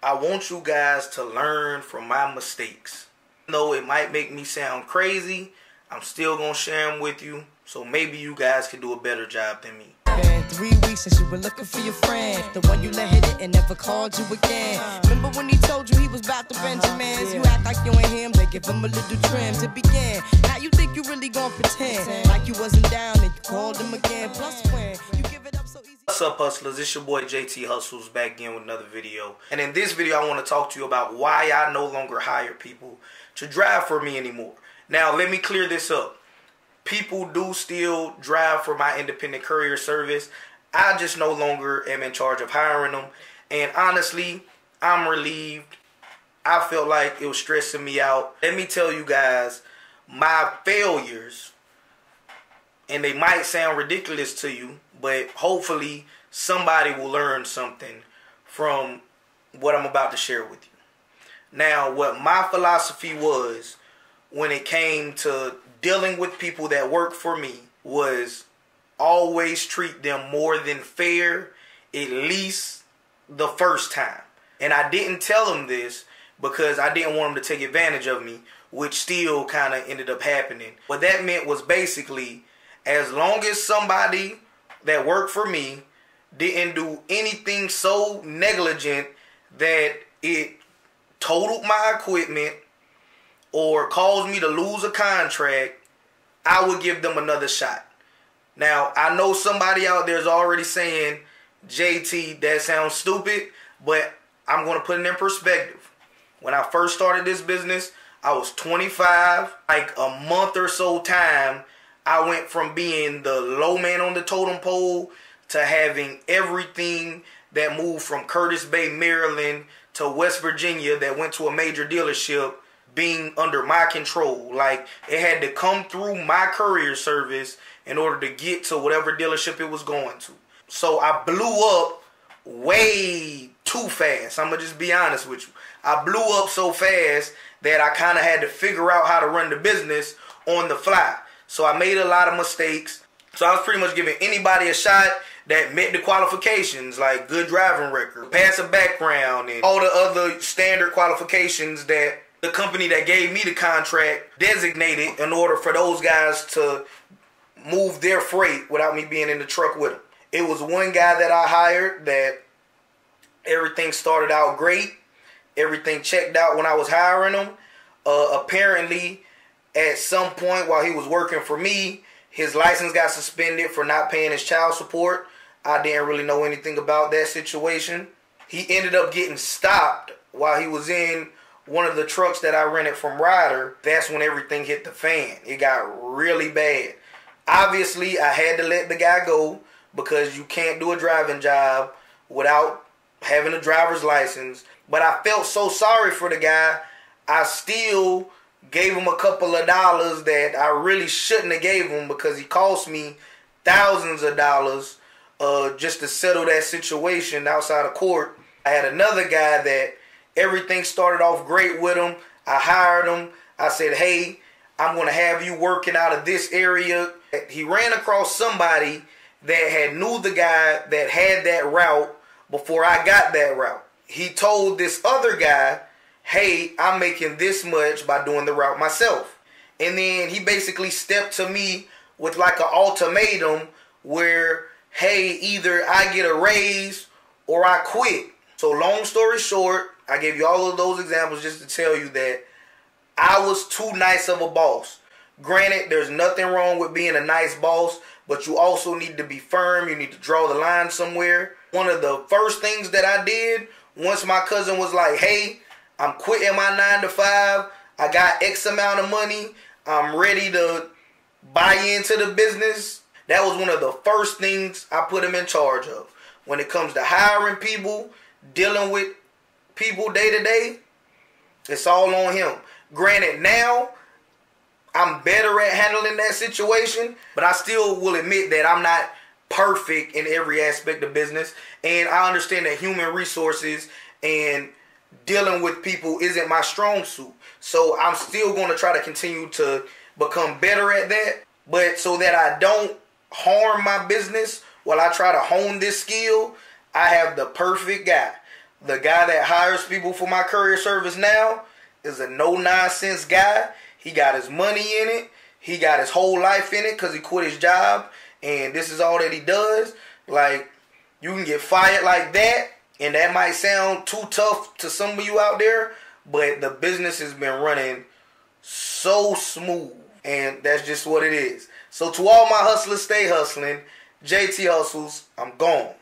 I want you guys to learn from my mistakes. No, it might make me sound crazy. I'm still gonna share them with you, so maybe you guys can do a better job than me. Been 3 weeks since you were looking for your friend, the one you let hit it and never called you again. Remember when he told you he was about to Benjamins? You act like you ain't him, they give him a little trim to begin. Now you think you really gonna pretend like you wasn't down and you called him again. Plus when you give it up so easy. What's up, hustlers? It's your boy JT Hustles back again with another video. And in this video, I want to talk to you about why I no longer hire people to drive for me anymore. Now, let me clear this up. People do still drive for my independent courier service. I just no longer am in charge of hiring them. And honestly, I'm relieved. I felt like it was stressing me out. Let me tell you guys my failures, and they might sound ridiculous to you, but hopefully somebody will learn something from what I'm about to share with you. Now, what my philosophy was when it came to dealing with people that work for me was always treat them more than fair, at least the first time. And I didn't tell them this because I didn't want them to take advantage of me, which still kind of ended up happening. What that meant was basically, as long as somebody that worked for me didn't do anything so negligent that it totaled my equipment or caused me to lose a contract, I would give them another shot. Now, I know somebody out there is already saying, JT, that sounds stupid, but I'm going to put it in perspective. When I first started this business, I was 25, like a month or so time, I went from being the low man on the totem pole to having everything that moved from Curtis Bay, Maryland to West Virginia that went to a major dealership being under my control. Like, it had to come through my courier service in order to get to whatever dealership it was going to. So I blew up way too fast. I'm going to just be honest with you. I blew up so fast that I kind of had to figure out how to run the business on the fly. So I made a lot of mistakes. So I was pretty much giving anybody a shot that met the qualifications, like good driving record, pass a background, and all the other standard qualifications that the company that gave me the contract designated in order for those guys to move their freight without me being in the truck with them. It was one guy that I hired that everything started out great. Everything checked out when I was hiring him. Apparently, at some point while he was working for me, his license got suspended for not paying his child support. I didn't really know anything about that situation. He ended up getting stopped while he was in one of the trucks that I rented from Ryder. That's when everything hit the fan. It got really bad. Obviously, I had to let the guy go because you can't do a driving job without having a driver's license. But I felt so sorry for the guy. I still gave him a couple of dollars that I really shouldn't have gave him because he cost me thousands of dollars just to settle that situation outside of court. I had another guy that everything started off great with him. I hired him. I said, hey, I'm going to have you working out of this area. He ran across somebody that had knew the guy that had that route before I got that route. He told this other guy, hey, I'm making this much by doing the route myself. And then he basically stepped to me with like an ultimatum where, hey, either I get a raise or I quit. So long story short, I gave you all of those examples just to tell you that I was too nice of a boss. Granted, there's nothing wrong with being a nice boss, but you also need to be firm. You need to draw the line somewhere. One of the first things that I did once my cousin was like, hey, I'm quitting my 9-to-5. I got X amount of money. I'm ready to buy into the business. That was one of the first things I put him in charge of. When it comes to hiring people, dealing with people day to day, it's all on him. Granted, now I'm better at handling that situation, but I still will admit that I'm not perfect in every aspect of business. And I understand that human resources and dealing with people isn't my strong suit. So I'm still going to try to continue to become better at that. But so that I don't harm my business while I try to hone this skill, I have the perfect guy. The guy that hires people for my courier service now is a no-nonsense guy. He got his money in it. He got his whole life in it because he quit his job, and this is all that he does. Like, you can get fired like that, and that might sound too tough to some of you out there, but the business has been running so smooth, and that's just what it is. So to all my hustlers, stay hustling. JT Hustles, I'm gone.